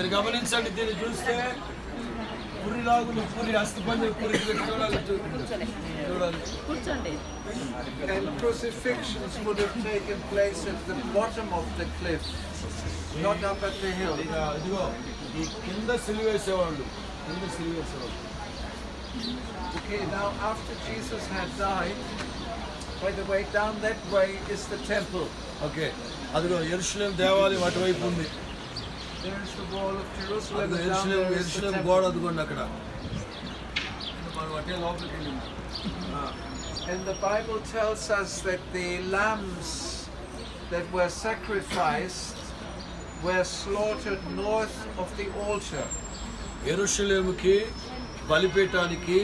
మీరు గమనించండి, దీన్ని చూస్తే పురిలాగులు పురి అస్థిపంజర పురి చూడాలి. And crucifixions would have taken place at the bottom of the cliff, not up at the hill. ఇదిగో ఈ కింద సిలువేసేవాళ్ళు, కింద సిలువేసేవాళ్ళు. Okay, now after Jesus had died, by the way, down that way is the temple. Okay, అదిగో యెరూషలేము దేవాలయం అటువైపు ఉంది. There is the wall of Jerusalem. The Jerusalem wall is going to come. And the Bible tells us that the lambs that were sacrificed were slaughtered north of the altar. Jerusalem ki బలిపేటానికి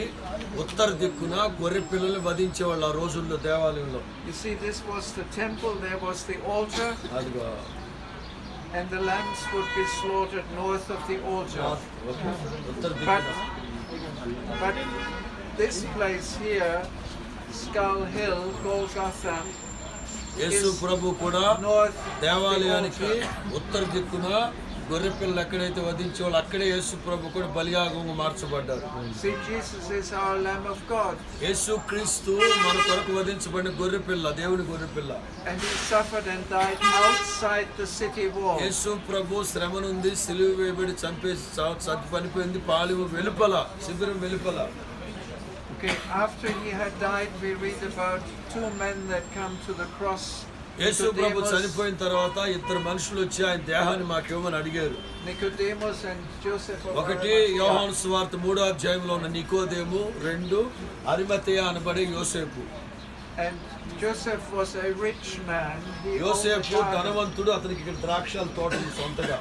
ఉత్తర దిక్కున గొర్రె పిల్లలు వధించేవాళ్ళు ఆ రోజుల్లో దేవాలయంలో. You see, this was the temple, there was the altar. అదిగో and the lambs would be slaughtered north of the altar. But this place here, Skull Hill, Golgotha, is north దేవాలయానికి ఉత్తర దిక్కున గొర్రె పిల్లలు ఎక్కడైతే వధించేవాళ్ళు అక్కడే యేసు ప్రభు కూడా బలియాగంగా మార్చబడ్డారు. See, Jesus is our Lamb of God. యేసు క్రీస్తు మన కొరకు వధించబడిన గొర్రె పిల్ల, దేవుని గొర్రె పిల్ల. And he suffered and died outside the city wall. యేసు ప్రభు శ్రమ నుండి సిలువ వేయబడి చంపేసి చనిపోయింది పాళెము వెలుపల, శిబిరం వెలుపల. Okay, after he had died, we read about two men that come to the cross. యేసు ప్రభు చనిపోయిన తర్వాత ఇద్దరు మనుషులు వచ్చి ఆయన దేహాన్ని మాకు ఇవ్వమని అడిగారు. ఒకటి యోహాను సువార్త 3వ అధ్యాయంలో ఉన్న నికోదేము, 2 అరిమతయ అనబడే యోసేపు. యోసేపు ధనవంతుడు, అతనికి ఇక్కడ ద్రాక్షల తోటలు సొంతగా.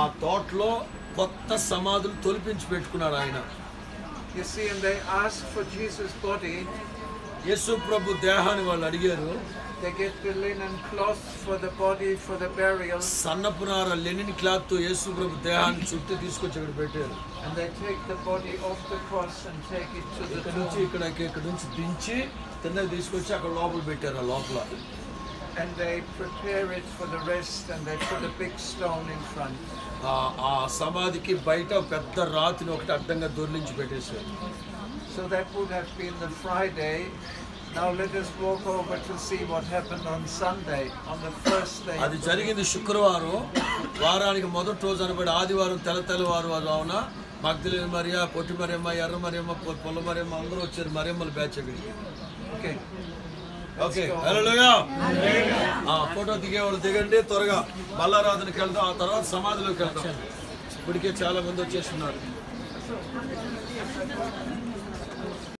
ఆ తోటలో కొత్త సమాధులు తొలిపించి పెట్టుకున్నాడు ఆయన. యేసు ప్రభు దేహాన్ని వాళ్ళు అడిగారు. సన్నపు నార లెనిన్ క్లాత్ యేసు ప్రభు దేహాన్ని చుట్టి తీసుకొచ్చి ఇక్కడ పెట్టారు. ఇక్కడ నుంచి దించి తిన్నది తీసుకొచ్చి అక్కడ లోపల పెట్టారు. ఆ లోపల ఆ సమాధికి బయట పెద్ద రాతిని ఒకటి అడ్డంగా దొర్లించి పెట్టేశారు. So that would have been the Friday. Now let us walk over to see what happened on Sunday, on the first day. అది జరిగింది శుక్రవారం, వారానికి మొదటి రోజు అనబడి ఆదివారం తెల్లవారు అవునా మగ్దలేని మరియ, పొట్టి మరియమ్మ, ఎర్ర మరియమ్మ, పొల్ల మరియమ్మ అందరూ వచ్చారు. మరియమ్మల బ్యాచ్ అక్కడ. Okay okay, hallelujah. ఆ ఫోటో దిగేవాళ్ళు దిగండి, త్వరగా బల్లారాధనకి వెళ్దాం, ఆ తర్వాత సమాధిలోకి వెళ్దాం. ఇప్పటికే చాలా మంది వచ్చేస్తున్నారు.